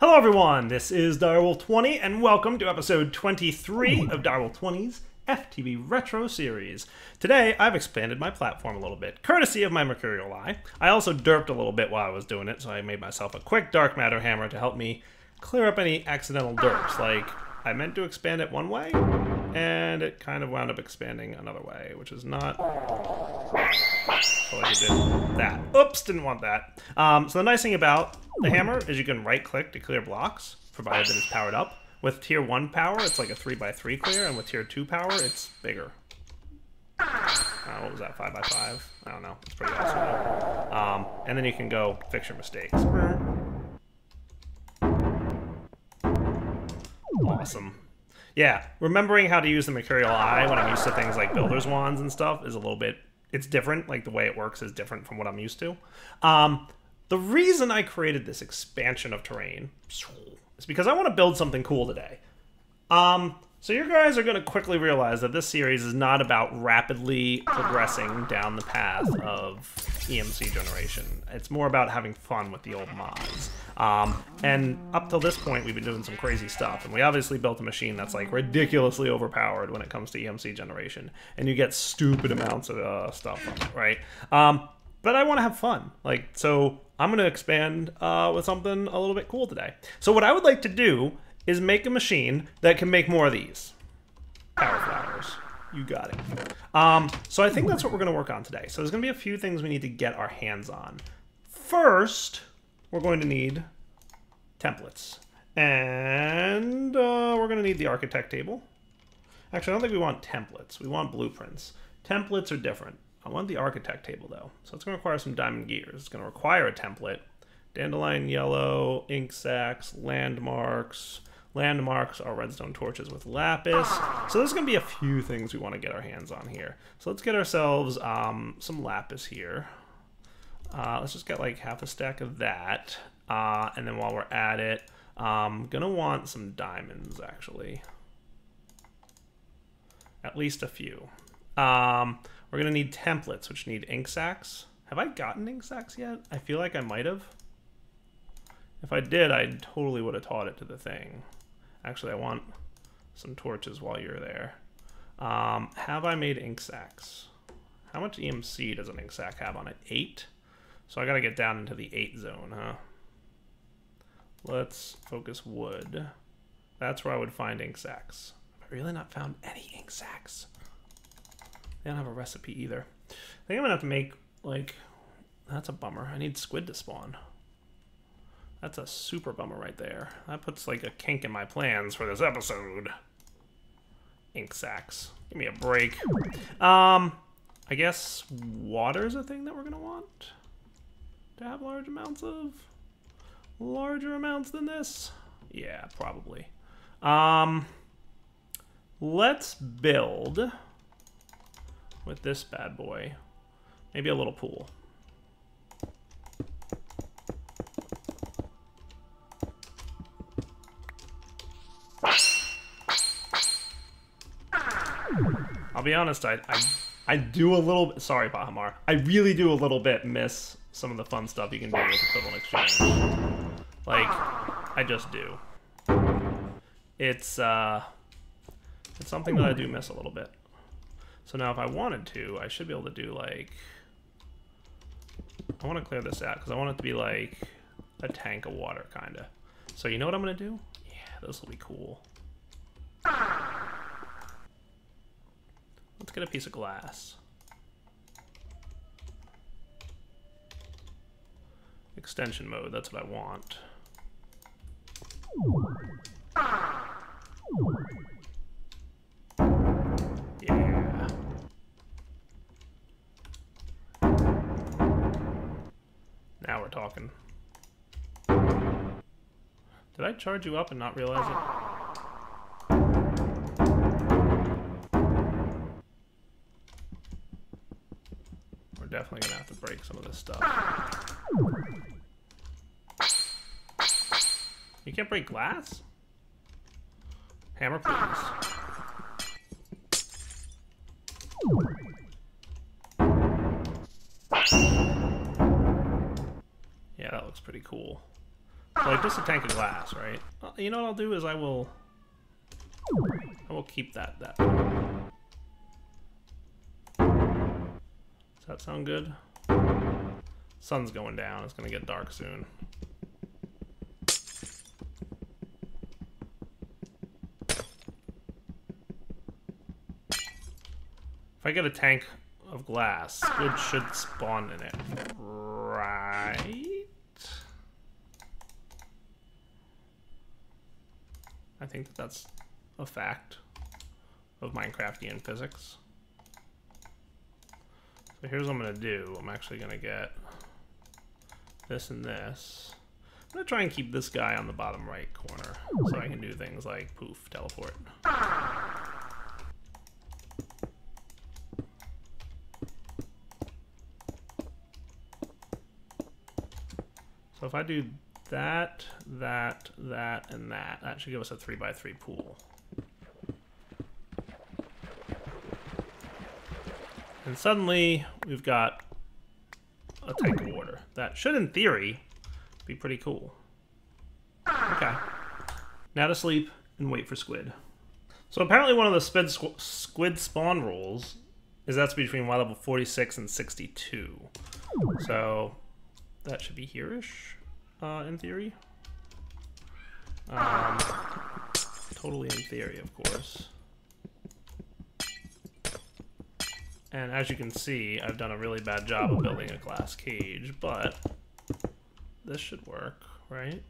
Hello everyone, this is Direwolf20 and welcome to episode 23 of Direwolf20's FTV Retro series. Today I've expanded my platform a little bit, courtesy of my Mercurial Eye. I also derped a little bit while I was doing it, so I made myself a quick dark matter hammer to help me clear up any accidental derps. Like, I meant to expand it one way, and it kind of wound up expanding another way, which is not... So I did that. Oops, didn't want that. So the nice thing about the hammer is you can right-click to clear blocks, provided that it's powered up. With tier 1 power, it's like a 3x3 clear, and with tier 2 power, it's bigger. What was that, 5x5? I don't know. It's pretty awesome, though. And then you can go fix your mistakes. Awesome. Yeah, remembering how to use the Mercurial Eye when I'm used to things like Builder's Wands and stuff is a little bit... It's different. Like, the way it works is different from what I'm used to. The reason I created this expansion of terrain is because I want to build something cool today. So you guys are going to quickly realize that this series is not about rapidly progressing down the path of EMC generation. It's more about having fun with the old mods. And up till this point, we've been doing some crazy stuff. And we obviously built a machine that's like ridiculously overpowered when it comes to EMC generation. And you get stupid amounts of stuff from it, right? But I want to have fun. Like, so I'm going to expand with something a little bit cool today. So what I would like to do is make a machine that can make more of these. Power flowers. You got it. So I think that's what we're going to work on today. So there's going to be a few things we need to get our hands on. First, we're going to need templates. And we're going to need the architect table. Actually, I don't think we want templates. We want blueprints. Templates are different. I want the architect table, though. So it's going to require some diamond gears. It's going to require a template. Dandelion yellow, ink sacs, landmarks. Landmarks are redstone torches with lapis. So there's going to be a few things we want to get our hands on here. So let's get ourselves some lapis here. Let's just get like half a stack of that. And then while we're at it, I'm going to want some diamonds, actually. At least a few. We're going to need templates, which need ink sacs. Have I gotten ink sacs yet? I feel like I might have. If I did, I totally would have taught it to the thing. Actually, I want some torches while you're there. Have I made ink sacs? How much EMC does an ink sac have on it? 8? So I gotta get down into the 8 zone, huh? Let's focus wood. That's where I would find ink sacs. Have I really not found any ink sacs? They don't have a recipe either. I think I'm gonna have to make, like, that's a bummer. I need squid to spawn. That's a super bummer right there. That puts like a kink in my plans for this episode. Ink sacs. Give me a break. I guess water's a thing that we're gonna want to have large amounts of. Larger amounts than this? Yeah, probably. Let's build with this bad boy. Maybe a little pool. I'll be honest, I do a little bit, sorry Bahamar, I really do a little bit miss some of the fun stuff you can do with equivalent exchange. Like, I just do. It's something that I do miss a little bit. So now if I wanted to, I should be able to do like, I want to clear this out because I want it to be like a tank of water, kind of. So you know what I'm going to do? Yeah, this will be cool. Let's get a piece of glass. Extension mode, that's what I want. Yeah. Now we're talking. Did I charge you up and not realize it? Definitely gonna have to break some of this stuff. You can't break glass? Hammer, please. Yeah, that looks pretty cool. Like, just a tank of glass, right? You know what I'll do is I will keep that. Does that sound good? Sun's going down. It's gonna get dark soon. If I get a tank of glass, squid should spawn in it, right? I think that that's a fact of Minecraftian physics. So here's what I'm going to do. I'm actually going to get this and this. I'm going to try and keep this guy on the bottom right corner so I can do things like poof, teleport. So if I do that, that, and that, that should give us a 3x3 pool. And suddenly we've got a tank of water. That should, in theory, be pretty cool. Okay. Now to sleep and wait for squid. So apparently one of the squid spawn rules is that's between Y level 46 and 62. So that should be here-ish, in theory. Totally in theory, of course. And as you can see, I've done a really bad job of building a glass cage, but this should work, right?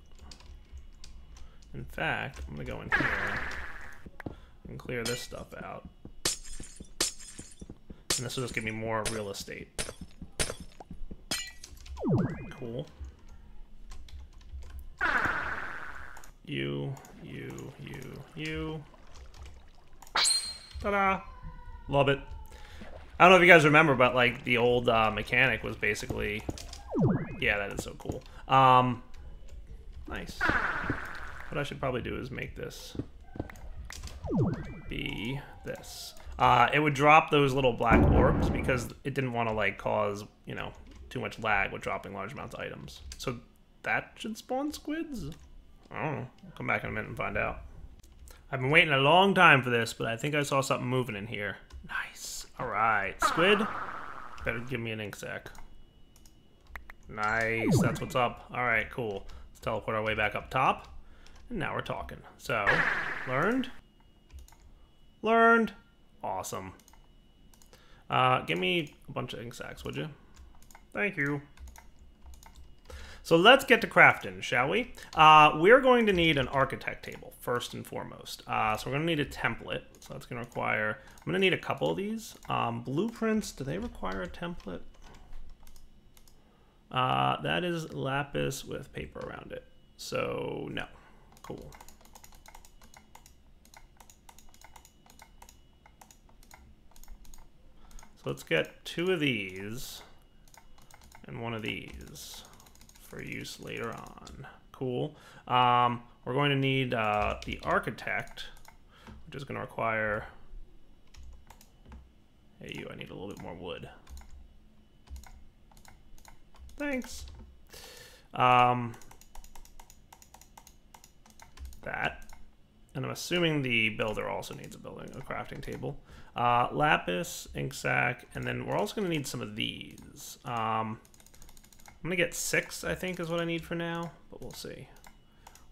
In fact, I'm gonna go in here and clear this stuff out. And this will just give me more real estate. Cool. You. Ta-da! Love it. I don't know if you guys remember, but like the old mechanic was basically, yeah, that is so cool. Nice. What I should probably do is make this be this. It would drop those little black orbs because it didn't want to like cause, you know, too much lag with dropping large amounts of items. So that should spawn squids? I don't know. I'll come back in a minute and find out. I've been waiting a long time for this, but I think I saw something moving in here. Nice. Alright. Squid, better give me an ink sac. Nice. That's what's up. Alright, cool. Let's teleport our way back up top. And now we're talking. So, learned. Learned. Awesome. Give me a bunch of ink sacs, would you? Thank you. So let's get to crafting, shall we? We're going to need an architect table, first and foremost. So we're going to need a template. So that's going to require... I'm going to need a couple of these. Blueprints, do they require a template? That is lapis with paper around it. So, no. Cool. So let's get two of these. And one of these for use later on. Cool. We're going to need the architect, which is going to require... Hey, you, I need a little bit more wood. Thanks. That. And I'm assuming the builder also needs a crafting table. Lapis, ink sac, and then we're also going to need some of these. I'm gonna get 6, I think, is what I need for now, but we'll see.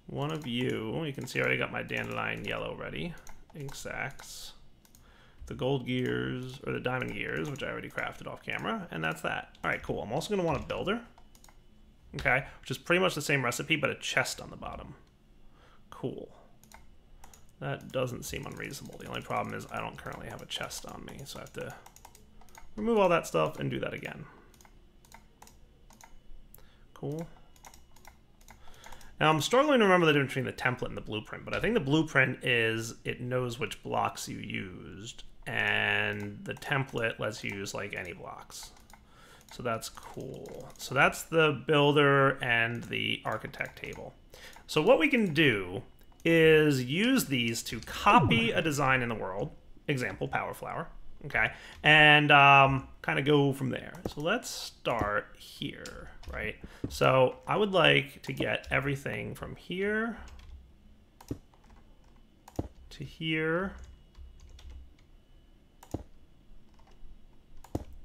One of you, you can see I already got my dandelion yellow ready. Ink sacks, the gold gears, or the diamond gears, which I already crafted off camera, and that's that. All right, cool. I'm also gonna want a builder, okay, which is pretty much the same recipe, but a chest on the bottom. Cool. That doesn't seem unreasonable. The only problem is I don't currently have a chest on me, so I have to remove all that stuff and do that again. Cool. Now I'm struggling to remember the difference between the template and the blueprint, but I think the blueprint is it knows which blocks you used, and the template lets you use like any blocks. So that's cool. So that's the builder and the architect table. So what we can do is use these to copy a design in the world, example, power flower, okay? And kind of go from there. So let's start here, right? So I would like to get everything from here to here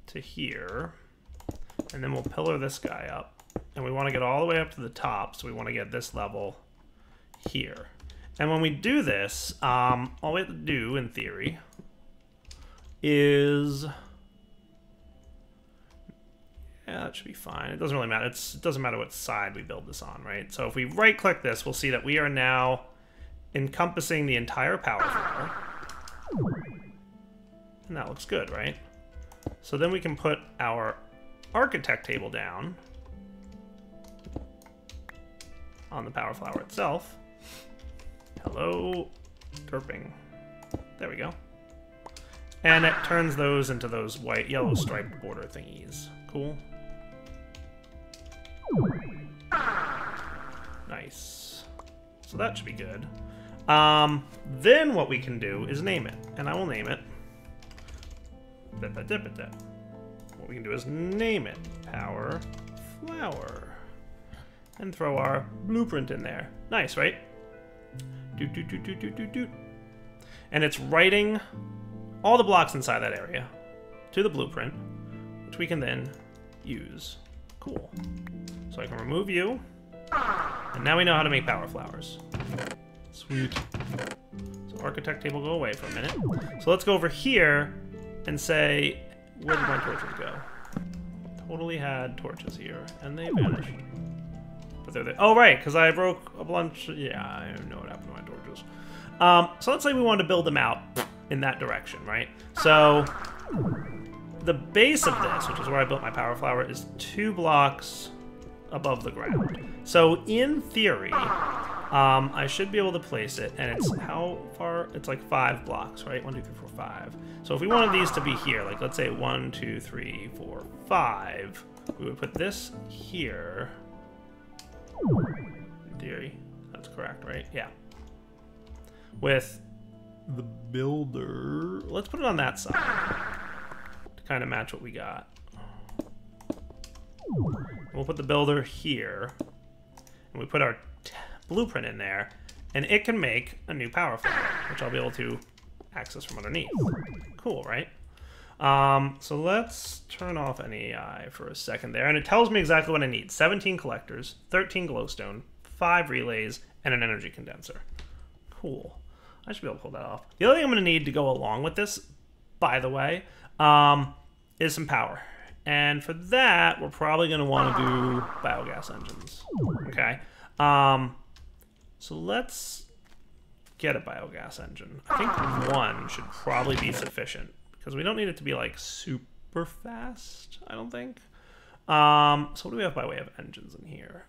to here, and then we'll pillar this guy up. And we want to get all the way up to the top, so we want to get this level here. And when we do this, all we have to do, in theory, is... yeah, that should be fine. It doesn't really matter. It doesn't matter what side we build this on, right? So if we right-click this, we'll see that we are now encompassing the entire power floor. And that looks good, right? So then we can put our architect table down on the power flower itself. Hello, derping. There we go. And it turns those into those white, yellow striped border thingies. Cool. Nice. So that should be good. Then what we can do is name it, and I will name it. What we can do is name it power flower. And throw our blueprint in there. Nice, right? Doot, doot, doot, doot, doot, doot, doot. And it's writing all the blocks inside that area to the blueprint, which we can then use. Cool. So I can remove you. And now we know how to make power flowers. Sweet. So architect table, go away for a minute. So let's go over here and say, where did my torches go? Totally had torches here, and they vanished. But they're there. Oh, right, because I broke a bunch. Yeah, I don't know what happened to my torches. So let's say we wanted to build them out in that direction, right? So the base of this, which is where I built my power flower, is 2 blocks above the ground. So in theory, I should be able to place it, and it's how far? It's like 5 blocks, right? 1, 2, 3, 4, 5. So if we wanted these to be here, like let's say 1, 2, 3, 4, 5, we would put this here. In theory, that's correct, right? Yeah. With the builder, let's put it on that side to kind of match what we got. We'll put the builder here, and we put our blueprint in there, and it can make a new power flower, which I'll be able to access from underneath. Cool, right? So let's turn off NEI for a second there, and it tells me exactly what I need. 17 collectors, 13 glowstone, 5 relays, and an energy condenser. Cool. I should be able to pull that off. The other thing I'm going to need to go along with this, by the way, is some power. And for that, we're probably going to want to do biogas engines. Okay? So let's get a biogas engine. I think 1 should probably be sufficient, because we don't need it to be like super fast, I don't think. So what do we have by way of engines in here?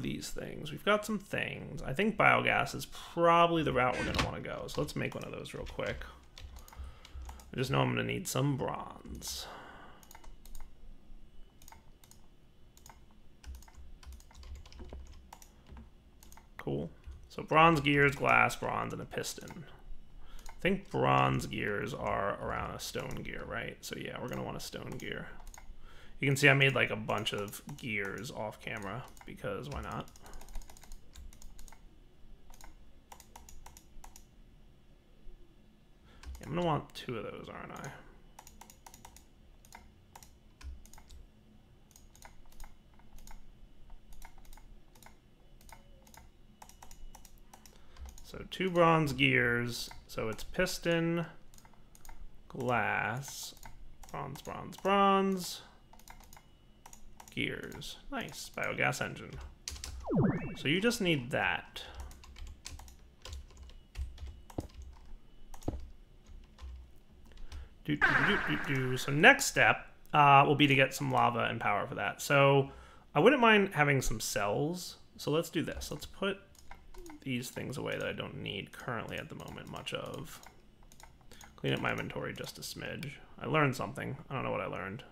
These things. We've got some things. I think biogas is probably the route we're going to want to go. So let's make one of those real quick. I just know I'm going to need some bronze. Cool. So bronze gears, glass, bronze, and a piston. I think bronze gears are around a stone gear, right? So yeah, we're gonna want a stone gear. You can see I made like a bunch of gears off camera, because why not? I'm gonna want 2 of those, aren't I? So 2 bronze gears, so it's piston, glass, bronze, bronze, bronze, gears. Nice, biogas engine. So you just need that. Do, do, do, do, do. So next step will be to get some lava and power for that. So I wouldn't mind having some cells. So let's do this. Let's put these things away that I don't need currently at the moment much of. Clean up my inventory just a smidge. I learned something. I don't know what I learned.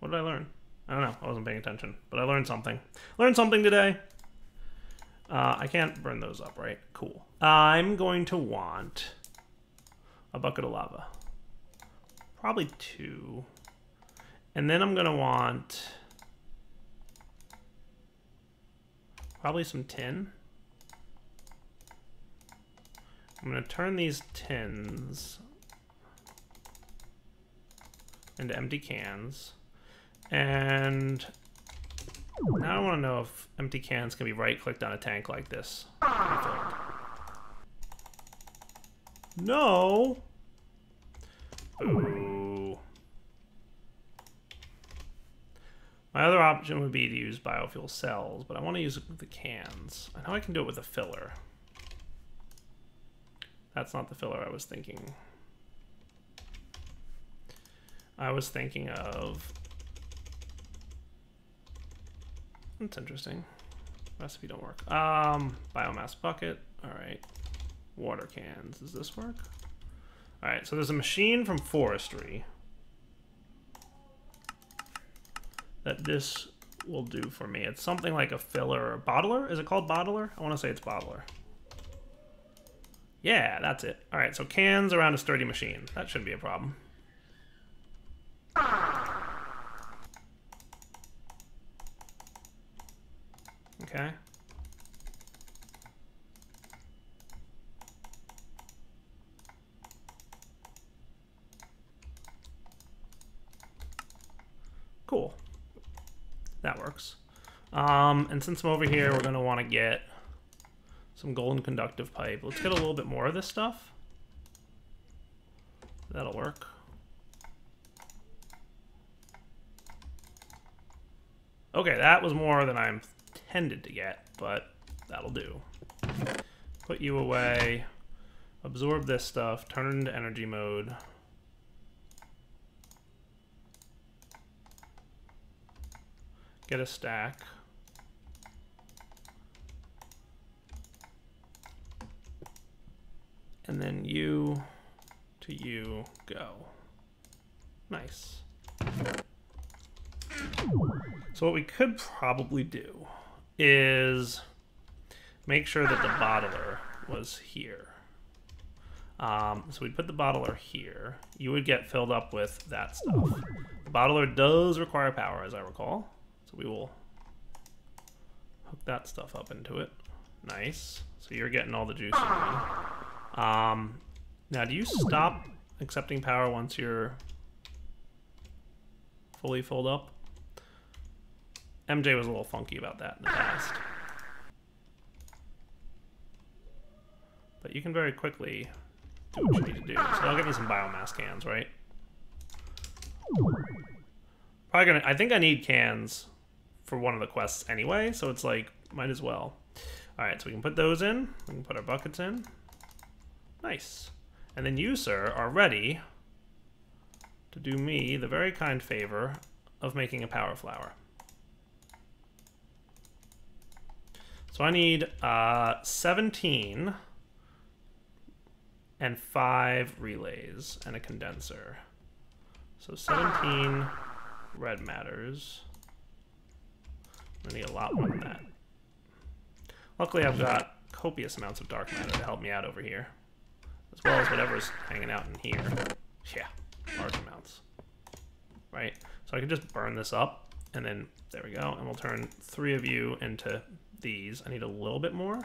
What did I learn? I don't know. I wasn't paying attention, but I learned something. Learned something today. I can't burn those up, right? Cool. I'm going to want a bucket of lava. probably two. And then I'm gonna want probably some tin. I'm gonna turn these tins into empty cans. And now I wanna know if empty cans can be right-clicked on a tank like this. No! Ooh. My other option would be to use biofuel cells, but I wanna use the cans. I know I can do it with a filler. That's not the filler I was thinking. I was thinking of... That's interesting. Recipe don't work. Biomass bucket. All right. Water cans. Does this work? All right. So there's a machine from forestry that this will do for me. It's something like a filler or a bottler. Is it called bottler? I want to say it's bottler. Yeah, that's it. All right. So cans around a sturdy machine. That shouldn't be a problem. Okay. Cool. That works. And since I'm over here, we're gonna want to get some golden conductive pipe. Let's get a little bit more of this stuff. That'll work. Okay, that was more than I'm tended to get, but that'll do. Put you away, absorb this stuff, turn it into energy mode. Get a stack. And then you to you go. Nice. So what we could probably do is make sure that the bottler was here. So we put the bottler here. You would get filled up with that stuff. The bottler does require power, as I recall. So we will hook that stuff up into it. Nice. So you're getting all the juice you need. Now, do you stop accepting power once you're fully filled up? MJ was a little funky about that in the past. But you can very quickly do what you need to do. So I'll give you some biomass cans, right? Probably gonna, I think I need cans for one of the quests anyway, so it's like, might as well. Alright, so we can put those in. We can put our buckets in. Nice. And then you, sir, are ready to do me the very kind favor of making a power flower. So I need 17 and 5 relays and a condenser. So 17 red matters. I need a lot more than that. Luckily I've got copious amounts of dark matter to help me out over here. As well as whatever's hanging out in here. Yeah, large amounts. Right? So I can just burn this up and then there we go. And we'll turn 3 of you into these. I need a little bit more.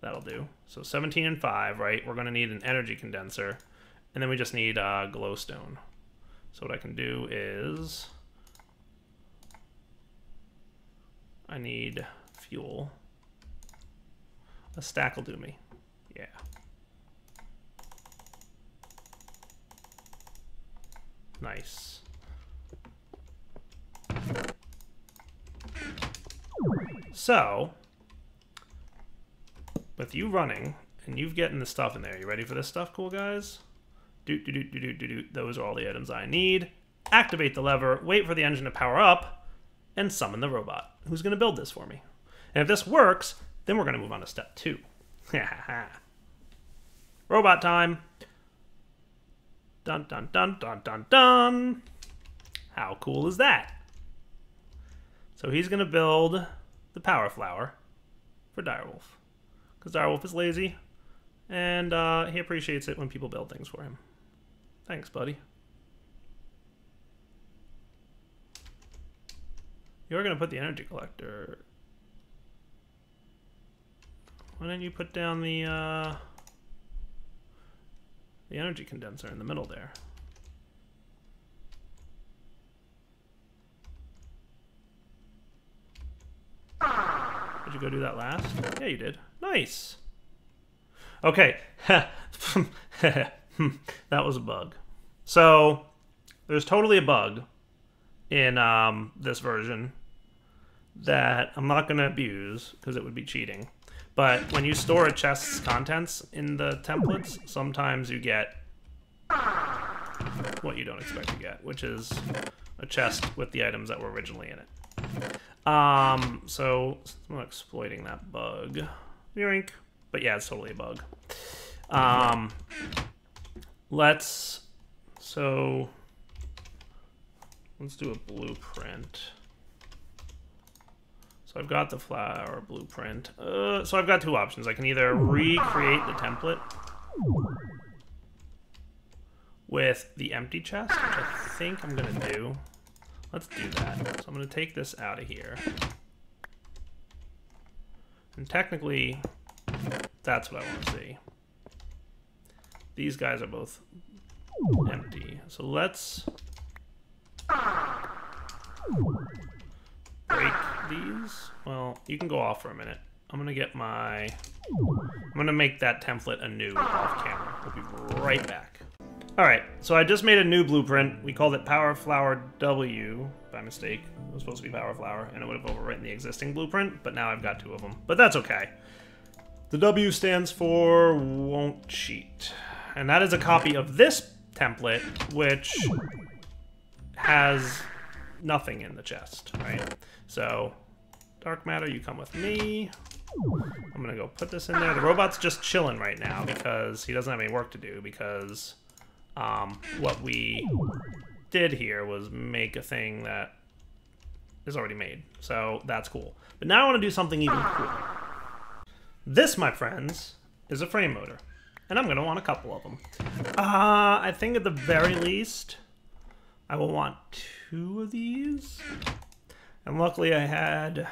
That'll do. So 17 and 5, right? We're going to need an energy condenser. And then we just need glowstone. So what I can do is... I need fuel. A stack will do me. Yeah. Nice. So, with you running, and you've getting the stuff in there, you ready for this stuff, cool guys? Doot, doot, doot, doot, doot, doot. Those are all the items I need. Activate the lever, wait for the engine to power up, and summon the robot. Who's going to build this for me? And if this works, then we're going to move on to step 2. Robot time. Dun, dun, dun, dun, dun, dun. How cool is that? So he's going to build the power flower for Direwolf. Because Direwolf is lazy, and he appreciates it when people build things for him. Thanks, buddy. You're going to put the energy collector. Why don't you put down the energy condenser in the middle there? Did you go do that last? Yeah, you did. Nice. Okay. That was a bug. So there's totally a bug in this version that I'm not going to abuse because it would be cheating. But when you store a chest's contents in the templates, sometimes you get what you don't expect to get, which is a chest with the items that were originally in it. So I'm not exploiting that bug. Yoink. But yeah, it's totally a bug. Let's do a blueprint. So I've got the flower blueprint. So I've got two options. I can either recreate the template with the empty chest, which I think I'm going to do. Let's do that. So I'm going to take this out of here. And technically, that's what I want to see. These guys are both empty. So let's break these. Well, you can go off for a minute. I'm going to get my... I'm going to make that template anew off camera. We'll be right back. All right, so I just made a new blueprint. We called it Power Flower W by mistake. It was supposed to be Power Flower, and it would have overwritten the existing blueprint, but now I've got two of them. But that's okay. The W stands for won't cheat. And that is a copy of this template, which has nothing in the chest, right? So, dark matter, you come with me. I'm gonna go put this in there. The robot's just chilling right now because he doesn't have any work to do because... what we did here was make a thing that is already made. So that's cool. But now I want to do something even cooler. This, my friends, is a frame motor. And I'm going to want a couple of them. I think at the very least, I will want two of these. And luckily I had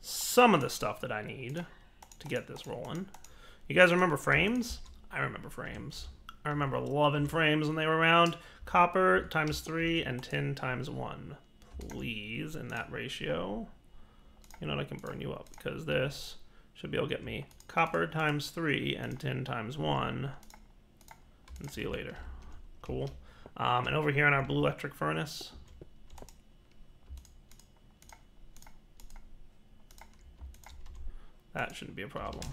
some of the stuff that I need to get this rolling. You guys remember frames? I remember frames. I remember loving frames when they were around. Copper times 3 and tin times 1. Please, in that ratio. You know what, I can burn you up because this should be able to get me copper times 3 and tin times 1. And see you later. Cool. And over here in our blue electric furnace. That shouldn't be a problem.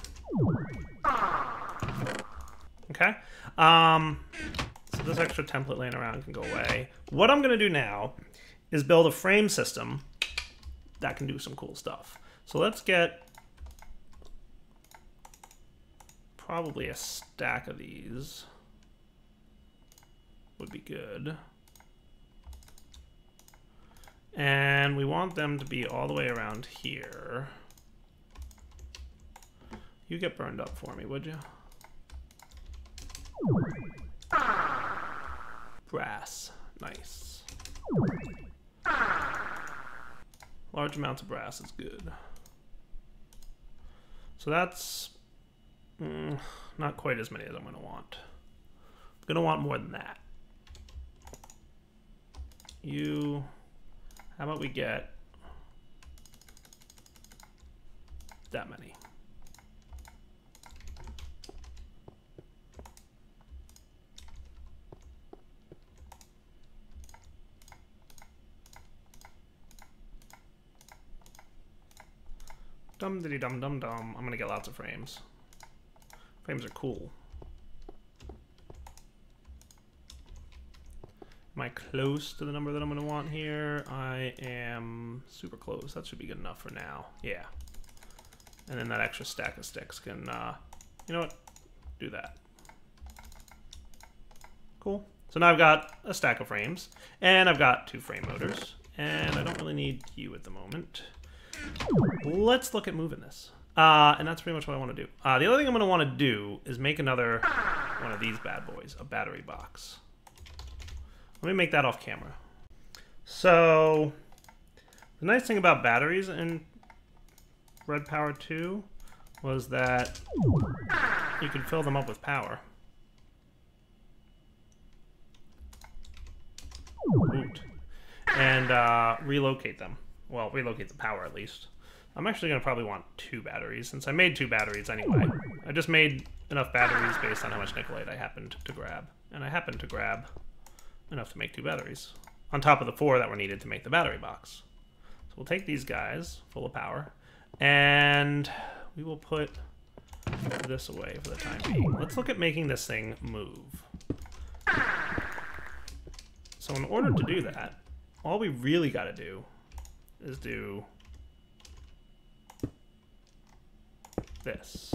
Okay, so this extra template laying around can go away. What I'm gonna do now is build a frame system that can do some cool stuff. So let's get probably a stack of these would be good. And we want them to be all the way around here. You get burned up for me, would you? Brass. Nice. Large amounts of brass is good. So that's not quite as many as I'm going to want. I'm going to want more than that. You... How about we get that many? Dum-diddy-dum-dum-dum. I'm gonna get lots of frames. Frames are cool. Am I close to the number that I'm gonna want here? I am super close. That should be good enough for now. Yeah. And then that extra stack of sticks can, you know what? Do that. Cool. So now I've got a stack of frames, and I've got two frame motors, and I don't really need you at the moment. Let's look at moving this. And that's pretty much what I want to do. The other thing I'm going to want to do is make another one of these bad boys, a battery box. Let me make that off camera. So the nice thing about batteries in Red Power 2 was that you could fill them up with power. Boot. And relocate them. Well, relocate the power at least. I'm actually going to probably want 2 batteries, since I made 2 batteries anyway. I just made enough batteries based on how much Nicolite I happened to grab. And I happened to grab enough to make 2 batteries, on top of the 4 that were needed to make the battery box. So we'll take these guys, full of power, and we will put this away for the time being. Let's look at making this thing move. So in order to do that, all we really got to do is do this.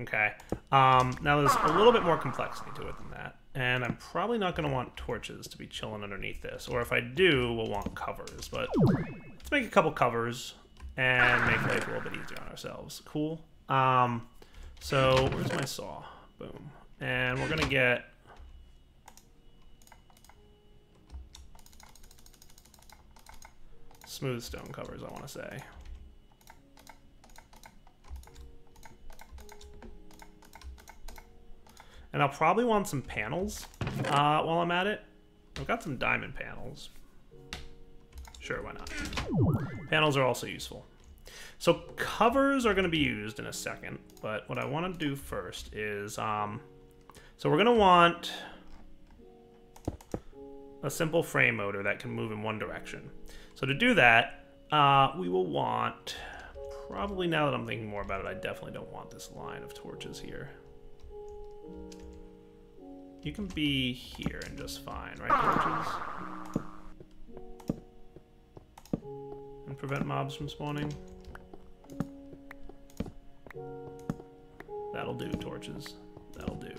Okay. Now there's a little bit more complexity to it than that, and I'm probably not going to want torches to be chilling underneath this, or if I do, we'll want covers. But let's make a couple covers and make life a little bit easier on ourselves. Cool. So where's my saw? Boom. And we're going to get smooth stone covers, I want to say. And I'll probably want some panels while I'm at it. I've got some diamond panels. Sure, why not? Panels are also useful. So covers are going to be used in a second, but what I want to do first is... so we're going to want a simple frame motor that can move in one direction. So to do that, we will want... Probably, now that I'm thinking more about it, I definitely don't want this line of torches here. You can be here and just fine, right, torches? And prevent mobs from spawning. That'll do, torches. That'll do.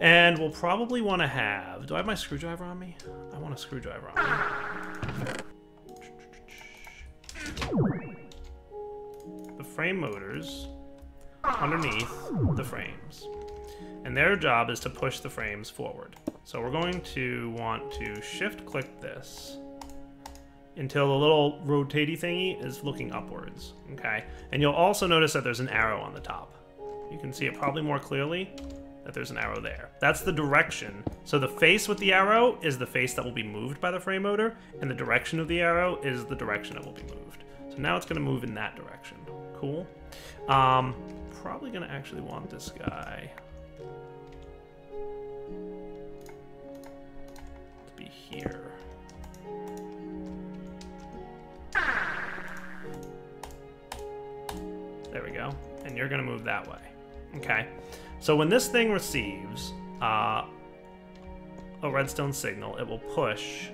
And we'll probably want to have... Do I have my screwdriver on me? I want a screwdriver on me. The frame motors underneath the frames, and their job is to push the frames forward. So we're going to want to shift click this until the little rotatey thingy is looking upwards. Okay, and you'll also notice that there's an arrow on the top. You can see it probably more clearly that there's an arrow there. That's the direction. So the face with the arrow is the face that will be moved by the frame motor, and the direction of the arrow is the direction that will be moved. So now it's going to move in that direction. Cool. Probably gonna actually want this guy to be here. There we go. And you're gonna move that way. Okay. So when this thing receives a redstone signal, it will push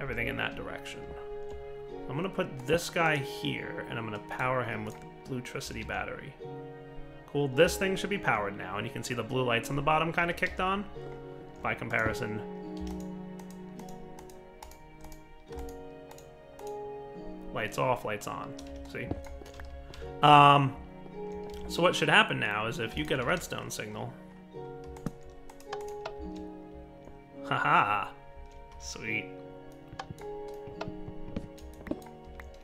everything in that direction. I'm gonna put this guy here, and I'm gonna power him with the Bluetricity battery. Cool, this thing should be powered now, and you can see the blue lights on the bottom kind of kicked on. By comparison, lights off, lights on, see? So what should happen now is if you get a redstone signal... Haha, sweet.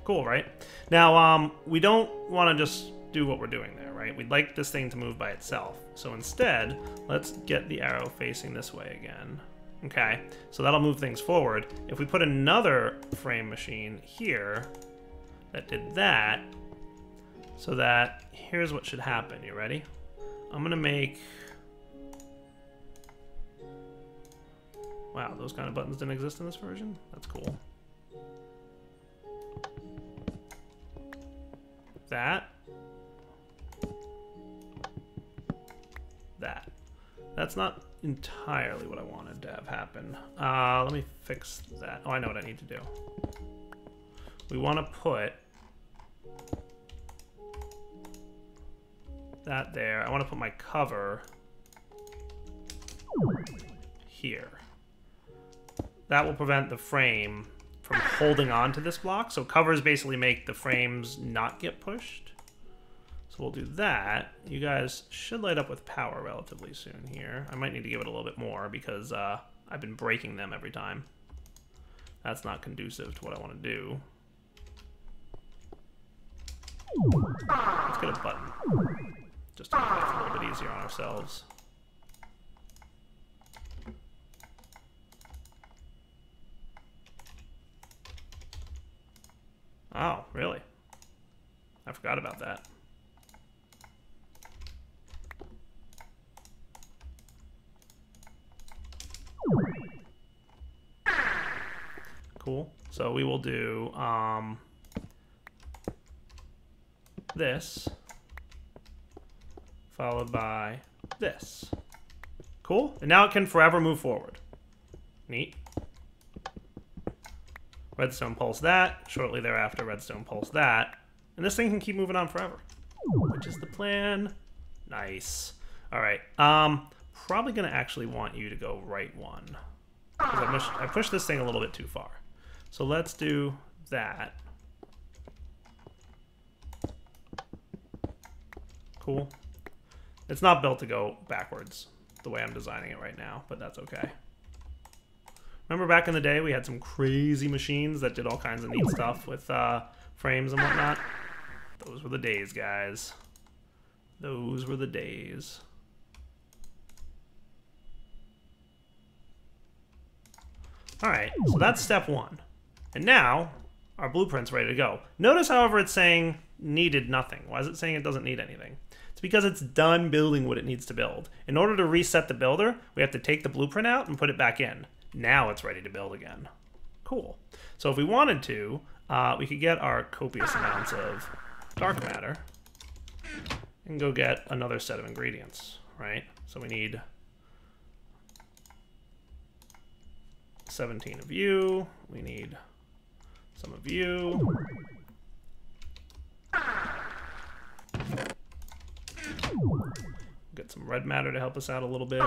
Cool, right? Now, we don't want to just do what we're doing there, right? We'd like this thing to move by itself. So instead, let's get the arrow facing this way again. Okay, so that'll move things forward. If we put another frame machine here that did that, so that here's what should happen. You ready? I'm going to make... Wow, those kind of buttons didn't exist in this version? That's cool. That. That's not entirely what I wanted to have happen. Let me fix that. Oh, I know what I need to do. We want to put that there. I want to put my cover here. That will prevent the frame from holding on to this block. So covers basically make the frames not get pushed. So we'll do that. You guys should light up with power relatively soon here. I might need to give it a little bit more because I've been breaking them every time. That's not conducive to what I want to do. Let's get a button. Just to make life a little bit easier on ourselves. Oh, really? I forgot about that. Cool. So we will do this followed by this. Cool. And now it can forever move forward. Neat. Redstone pulse that. Shortly thereafter, redstone pulse that. And this thing can keep moving on forever, which is the plan. Nice. All right. Probably going to actually want you to go right one. Because I pushed this thing a little bit too far. So let's do that. Cool. It's not built to go backwards the way I'm designing it right now, but that's okay. Remember back in the day we had some crazy machines that did all kinds of neat stuff with frames and whatnot? Those were the days, guys. Those were the days. Alright, so that's step one. And now, our blueprint's ready to go. Notice, however, it's saying needed nothing. Why is it saying it doesn't need anything? It's because it's done building what it needs to build. In order to reset the builder, we have to take the blueprint out and put it back in. Now it's ready to build again. Cool. So if we wanted to, we could get our copious amounts of dark matter and go get another set of ingredients, right? So we need 17 of you. We need some of you. Get some red matter to help us out a little bit.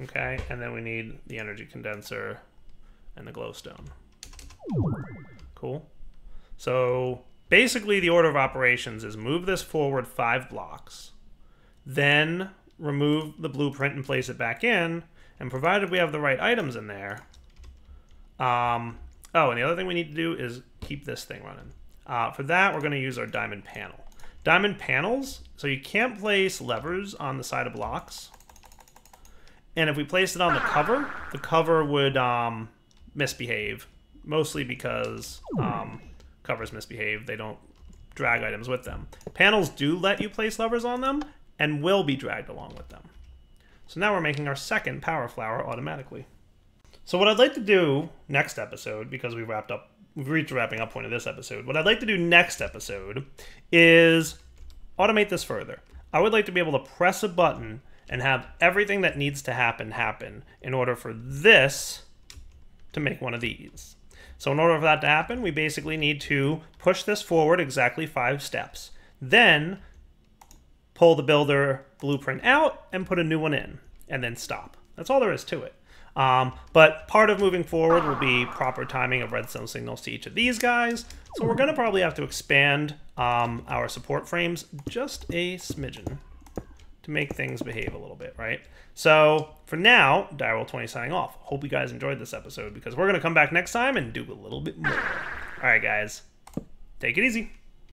Okay, and then we need the energy condenser and the glowstone. Cool. So basically, the order of operations is move this forward 5 blocks, then remove the blueprint and place it back in, and provided we have the right items in there. Oh, and the other thing we need to do is keep this thing running. For that, we're going to use our diamond panel. Diamond panels, so you can't place levers on the side of blocks. And if we placed it on the cover would misbehave, mostly because covers misbehave. They don't drag items with them. Panels do let you place levers on them and will be dragged along with them. So now we're making our second power flower automatically. So what I'd like to do next episode, because we've reached the wrapping up point of this episode, what I'd like to do next episode is automate this further. I would like to be able to press a button and have everything that needs to happen in order for this to make one of these. So in order for that to happen, we basically need to push this forward exactly 5 steps. Then pull the builder blueprint out and put a new one in, and then stop. That's all there is to it. But part of moving forward will be proper timing of redstone signals to each of these guys. So we're gonna probably have to expand our support frames just a smidgen to make things behave a little bit, right? So for now, Direwolf20 signing off. Hope you guys enjoyed this episode because we're going to come back next time and do a little bit more. All right, guys, take it easy.